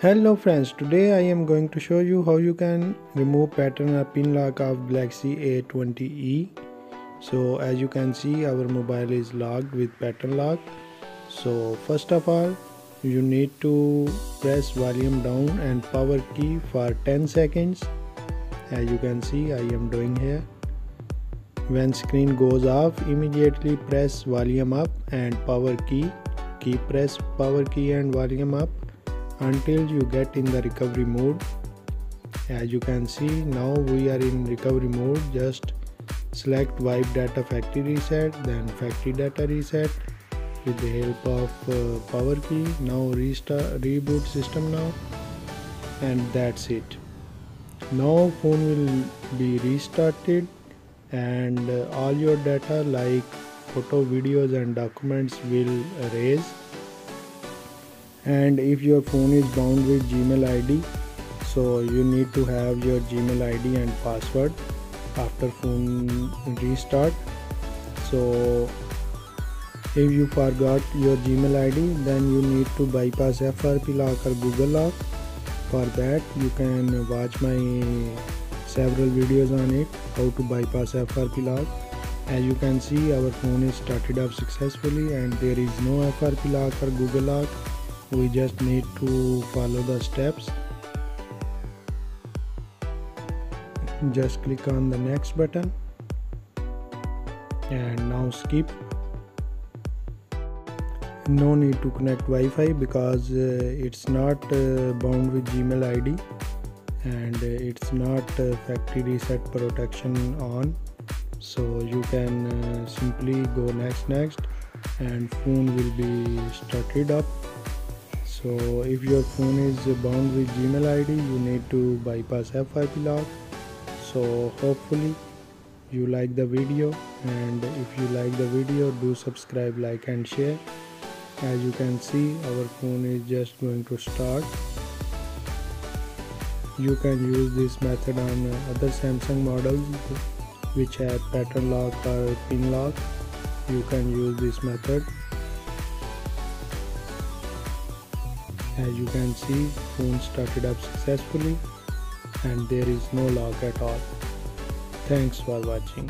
Hello friends, today I am going to show you how you can remove pattern or pin lock of Galaxy A20e. So as you can see, our mobile is locked with pattern lock. So first of all, you need to press volume down and power key for 10 seconds. As you can see, I am doing here. When screen goes off, immediately press volume up and power key. Keep press power key and volume up until you get in the recovery mode. As you can see, now we are in recovery mode. Just select wipe data factory reset, then factory data reset with the help of power key. Now reboot system now, and that's it. Now phone will be restarted and all your data like photo, videos and documents will erase. And if your phone is bound with Gmail ID, so you need to have your Gmail ID and password after phone restart. So if you forgot your Gmail ID, then you need to bypass FRP lock or Google lock. For that, you can watch my several videos on it, how to bypass FRP lock. As you can see, our phone is started up successfully and there is no FRP lock or Google lock. We just need to follow the steps. Just click on the next button and now skip. No need to connect Wi-Fi because it's not bound with Gmail ID and it's not factory reset protection on, so you can simply go next and phone will be started up. So if your phone is bound with Gmail ID, you need to bypass FRP lock. So hopefully you like the video, and if you like the video, do subscribe, like and share. As you can see, our phone is just going to start. You can use this method on other Samsung models which have pattern lock or pin lock. You can use this method. As you can see, phone started up successfully and there is no lock at all. Thanks for watching.